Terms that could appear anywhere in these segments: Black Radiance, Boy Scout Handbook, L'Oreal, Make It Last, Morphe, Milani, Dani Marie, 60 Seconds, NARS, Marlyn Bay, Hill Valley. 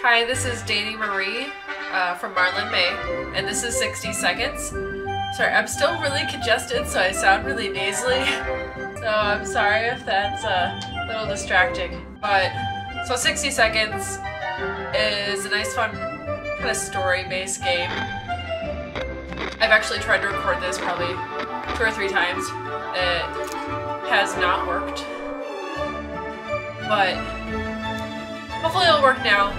Hi, this is Dani Marie from Marlyn Bay, and this is 60 Seconds. Sorry, I'm still really congested, so I sound really nasally. So I'm sorry if that's a little distracting. But, so 60 Seconds is a nice, fun, kind of story-based game. I've actually tried to record this probably 2 or 3 times. It has not worked. But hopefully it'll work now.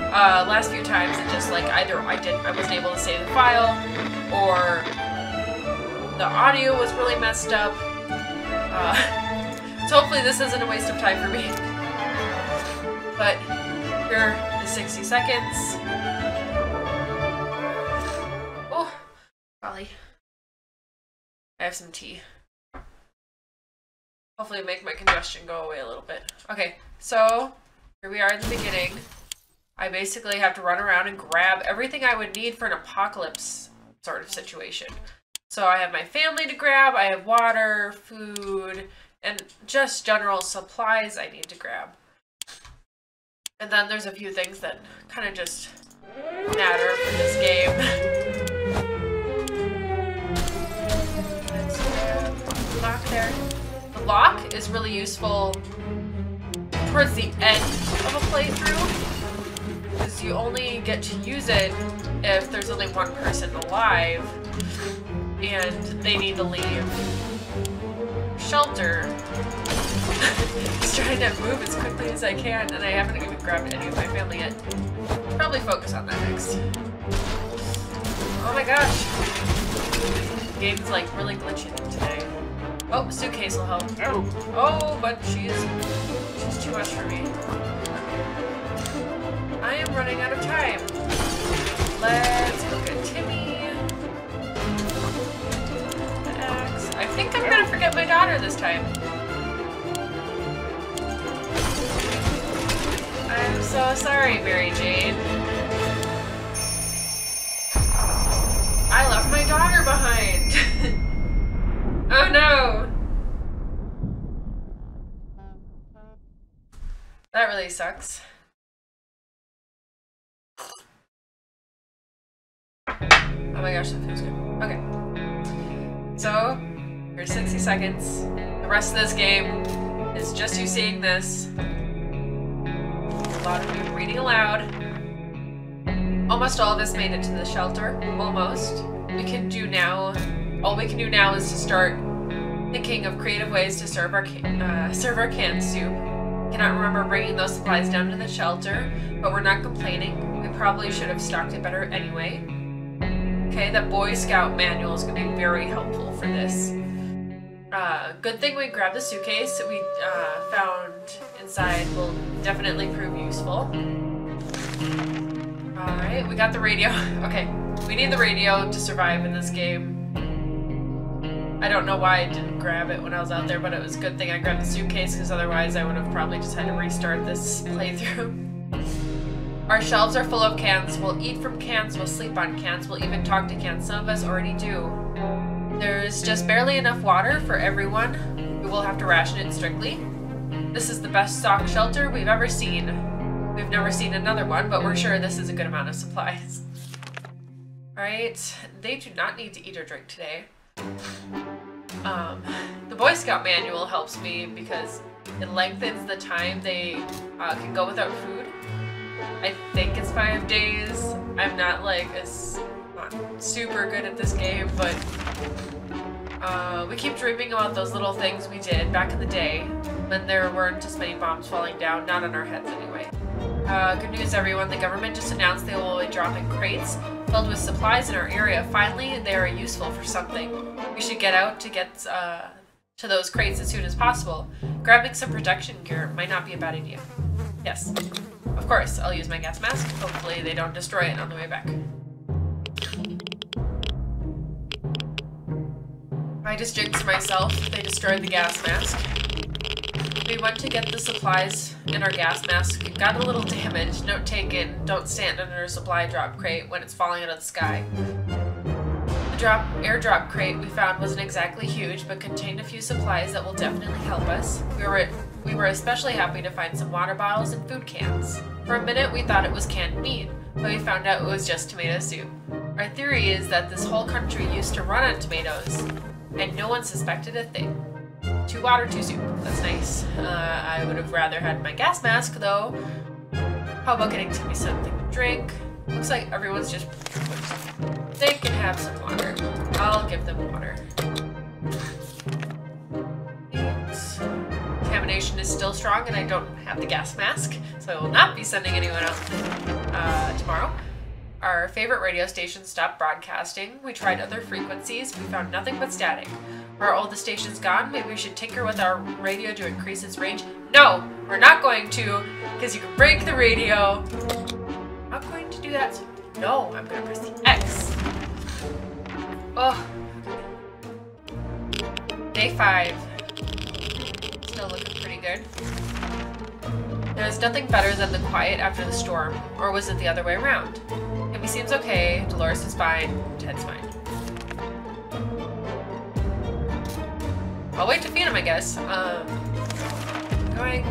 Last few times it just like either I wasn't able to save the file, or the audio was really messed up. So hopefully this isn't a waste of time for me. But here is 60 seconds. Oh, Ollie. I have some tea. Hopefully make my congestion go away a little bit. Okay, so here we are in the beginning. I basically have to run around and grab everything I would need for an apocalypse sort of situation. So I have my family to grab, I have water, food, and just general supplies I need to grab. And then there's a few things that kind of just matter for this game. Let's grab the lock there. The lock is really useful towards the end of a playthrough, because you only get to use it if there's only one person alive and they need to leave shelter. Just trying to move as quickly as I can, and I haven't even grabbed any of my family yet. Probably focus on that next. Oh my gosh, the game's like really glitching today. Oh, suitcase will help. Oh, but she's too much for me. I am running out of time. Let's look at Timmy. The axe. I think I'm gonna forget my daughter this time. I'm so sorry, Mary Jane. I left my daughter behind. Oh no! That really sucks. Oh my gosh, that feels good. Okay. So, here's 60 seconds. The rest of this game is just you seeing this. A lot of you reading aloud. Almost all of us made it to the shelter. Almost. All we can do now is to start thinking of creative ways to serve our canned soup. Cannot remember bringing those supplies down to the shelter, but we're not complaining. We probably should have stocked it better anyway. Okay, that Boy Scout manual is going to be very helpful for this. Good thing we grabbed the suitcase that we found inside will definitely prove useful. Alright, we got the radio. Okay, we need the radio to survive in this game. I don't know why I didn't grab it when I was out there, but it was a good thing I grabbed the suitcase, because otherwise I would have probably just had to restart this playthrough. Our shelves are full of cans. We'll eat from cans, we'll sleep on cans, we'll even talk to cans. Some of us already do. There's just barely enough water for everyone. We will have to ration it strictly. This is the best stock shelter we've ever seen. We've never seen another one, but we're sure this is a good amount of supplies. Alright, they do not need to eat or drink today. The Boy Scout manual helps me because it lengthens the time they can go without food. I think it's 5 days. I'm not not super good at this game, but we keep dreaming about those little things we did back in the day when there weren't as many bombs falling down, not on our heads anyway. Good news everyone, the government just announced they will be dropping crates filled with supplies in our area. Finally, they are useful for something. We should get out to get to those crates as soon as possible. Grabbing some protection gear might not be a bad idea. Yes, of course, I'll use my gas mask. Hopefully they don't destroy it on the way back. I just jinxed myself. They destroyed the gas mask. We went to get the supplies in our gas mask. It got a little damaged. Note taken, don't stand under a supply drop crate when it's falling out of the sky. The airdrop crate we found wasn't exactly huge, but contained a few supplies that will definitely help us. We were especially happy to find some water bottles and food cans. For a minute we thought it was canned meat, but we found out it was just tomato soup. Our theory is that this whole country used to run on tomatoes, and no one suspected a thing. 2 water, 2 soup. That's nice. I would have rather had my gas mask, though. How about getting Timmy something to drink? Looks like everyone's just... They can have some water. I'll give them water. Contamination is still strong and I don't have the gas mask, so I will not be sending anyone out tomorrow. Our favorite radio station stopped broadcasting. We tried other frequencies. We found nothing but static. Are all the stations gone? Maybe we should tinker with our radio to increase its range. No, we're not going to, because you can break the radio. I'm not going to do that. So no, I'm going to press the X. Oh. Day 5. Still looking pretty good. There is nothing better than the quiet after the storm. Or was it the other way around? Amy seems okay. Dolores is fine. Ted's fine. I'll wait to feed him, I guess.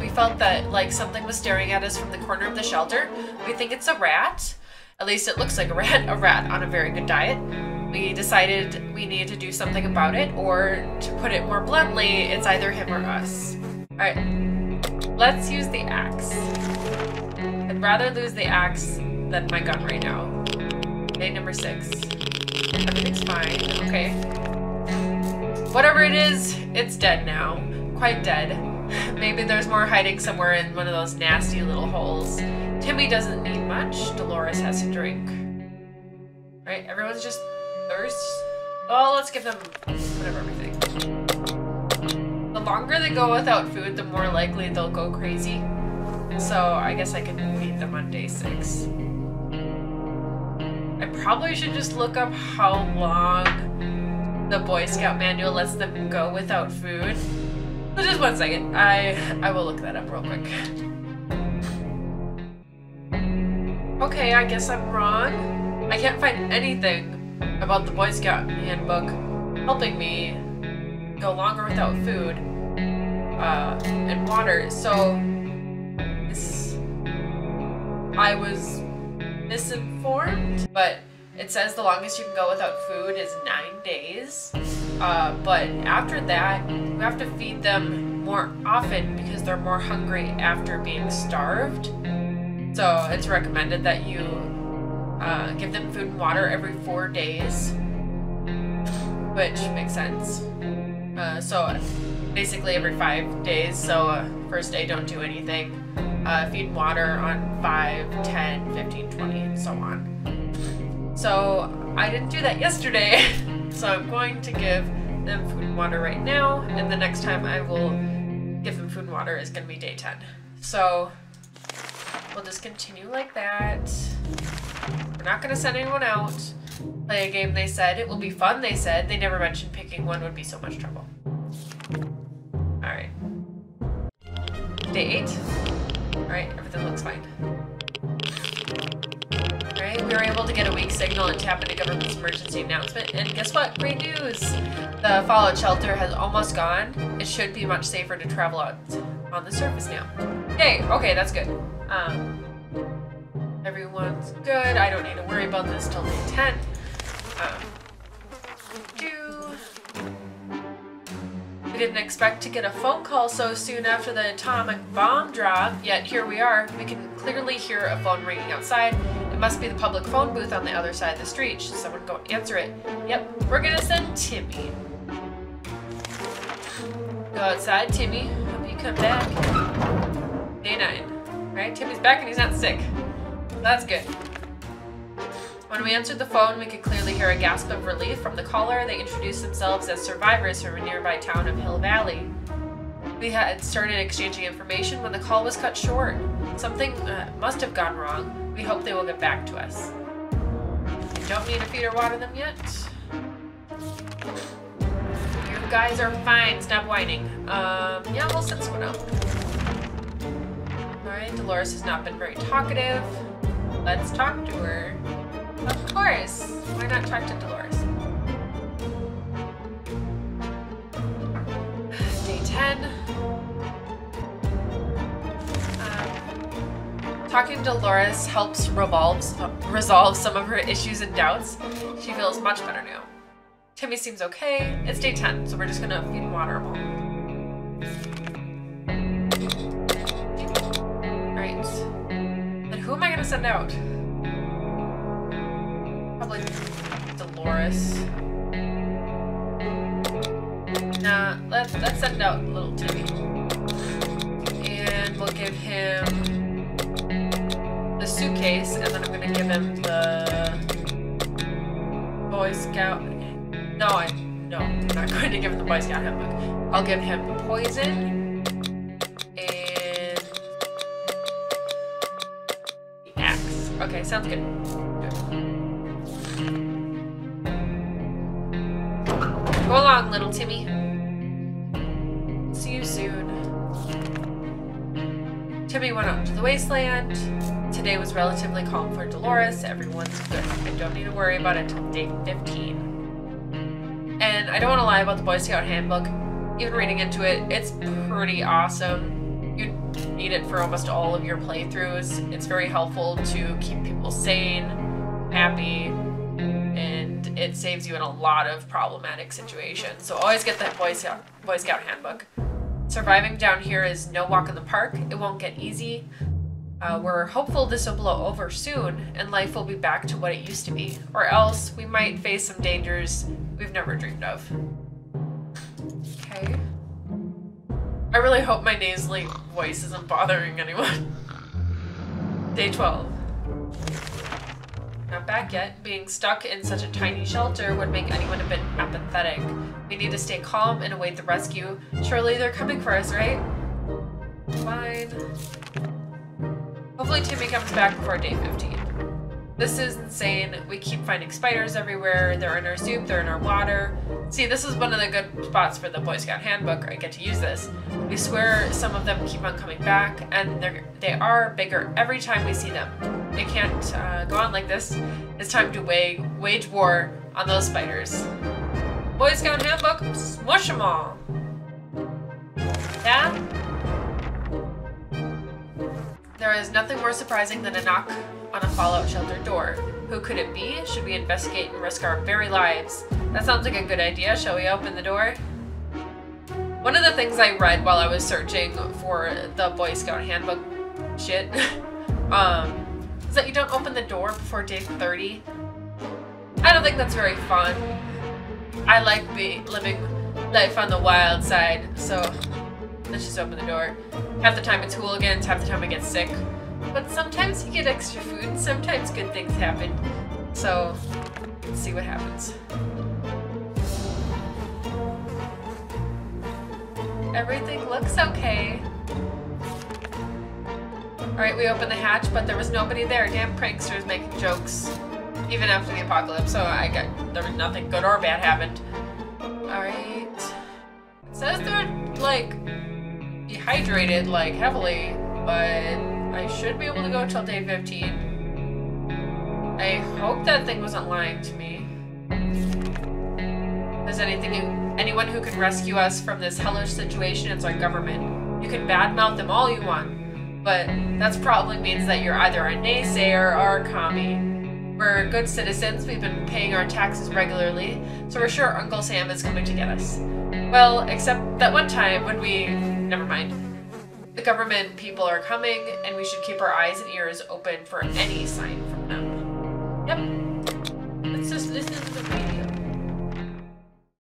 We felt that like something was staring at us from the corner of the shelter. We think it's a rat. At least it looks like a rat on a very good diet. We decided we needed to do something about it, or to put it more bluntly, it's either him or us. All right, let's use the axe. I'd rather lose the axe than my gun right now. Day number 6. Everything's fine, okay. Whatever it is, it's dead now. Quite dead. Maybe there's more hiding somewhere in one of those nasty little holes. Timmy doesn't need much. Dolores has to drink. Right? Everyone's just thirst. Oh, let's give them whatever we think. The longer they go without food, the more likely they'll go crazy. And so I guess I can feed them on day 6. I probably should just look up how long the Boy Scout manual lets them go without food. So just 1 second. I will look that up real quick. Okay, I guess I'm wrong. I can't find anything about the Boy Scout Handbook helping me go longer without food and water. So I was misinformed, but it says the longest you can go without food is 9 days. But after that, we have to feed them more often because they're more hungry after being starved. So it's recommended that you give them food and water every 4 days, which makes sense. So basically every 5 days. So first day, don't do anything. Feed water on 5, 10, 15, 20, and so on. So I didn't do that yesterday. So I'm going to give them food and water right now, and the next time I will give them food and water is going to be day 10. So we'll just continue like that. We're not going to send anyone out. Play a game, they said. It will be fun, they said. They never mentioned picking one would be so much trouble. Alright. Day 8. Alright, everything looks fine. We were able to get a weak signal and tap into government's emergency announcement, and guess what? Great news! The fallout shelter has almost gone. It should be much safer to travel out on the surface now. Yay! Okay, that's good. Everyone's good. I don't need to worry about this till day 10. We didn't expect to get a phone call so soon after the atomic bomb drop, yet here we are. We can clearly hear a phone ringing outside. It must be the public phone booth on the other side of the street. Should someone go answer it? Yep, we're gonna send Timmy. Go outside, Timmy. Hope you come back. Day 9. Right, Timmy's back and he's not sick. That's good. When we answered the phone, we could clearly hear a gasp of relief from the caller. They introduced themselves as survivors from a nearby town of Hill Valley. We had started exchanging information when the call was cut short. Something must have gone wrong. We hope they will get back to us. I don't need to feed or water them yet. You guys are fine. Stop whining. Yeah, we'll send someone out. Alright, Dolores has not been very talkative. Let's talk to her. Of course. Why not talk to Dolores? Day 10. Talking to Dolores helps resolve some of her issues and doubts. She feels much better now. Timmy seems okay. It's day 10, so we're just gonna feed and water him all. Alright. Then who am I gonna send out? Probably Dolores. Nah, let's send out little Timmy. And we'll give him suitcase, and then I'm gonna give him the Boy Scout. No, I'm not going to give him the Boy Scout handbook. I'll give him the poison and the axe. Okay, sounds good. Go along, little Timmy. See you soon. Timmy went out to the wasteland. Today was relatively calm for Dolores. Everyone's good. I don't need to worry about it until day 15. And I don't want to lie about the Boy Scout handbook. Even reading into it, it's pretty awesome. You need it for almost all of your playthroughs. It's very helpful to keep people sane, happy, and it saves you in a lot of problematic situations. So always get that Boy Scout handbook. Surviving down here is no walk in the park. It won't get easy. We're hopeful this will blow over soon and life will be back to what it used to be, or else we might face some dangers we've never dreamed of. Okay. I really hope my nasally voice isn't bothering anyone. Day 12. Not back yet. Being stuck in such a tiny shelter would make anyone a bit apathetic. We need to stay calm and await the rescue. Surely they're coming for us, right? Fine. Hopefully Timmy comes back before day 15. This is insane. We keep finding spiders everywhere. They're in our soup, they're in our water. See, this is one of the good spots for the Boy Scout handbook. I get to use this. We swear some of them keep on coming back, and they are bigger every time we see them. It can't go on like this. It's time to wage war on those spiders. Boy Scout handbook, smush them all! Yeah? There is nothing more surprising than a knock on a fallout shelter door. Who could it be? Should we investigate and risk our very lives? That sounds like a good idea. Shall we open the door? One of the things I read while I was searching for the Boy Scout handbook shit is that you don't open the door before day 30. I don't think that's very fun. I like living life on the wild side, so let's just open the door. Half the time it's hooligans, half the time I get sick. But sometimes you get extra food, sometimes good things happen. So, let's see what happens. Everything looks okay. Alright, we opened the hatch, but there was nobody there. Damn pranksters making jokes. Even after the apocalypse, so there was nothing good or bad happened. Alright. It says they're, like, dehydrated, like, heavily, but I should be able to go till day 15. I hope that thing wasn't lying to me. There's anyone who can rescue us from this hellish situation, it's our government. You can badmouth them all you want, but that probably means that you're either a naysayer or a commie. We're good citizens, we've been paying our taxes regularly, so we're sure Uncle Sam is coming to get us. Well, except that one time when never mind. The government people are coming, and we should keep our eyes and ears open for any sign from them. Yep. It's just, this is the video.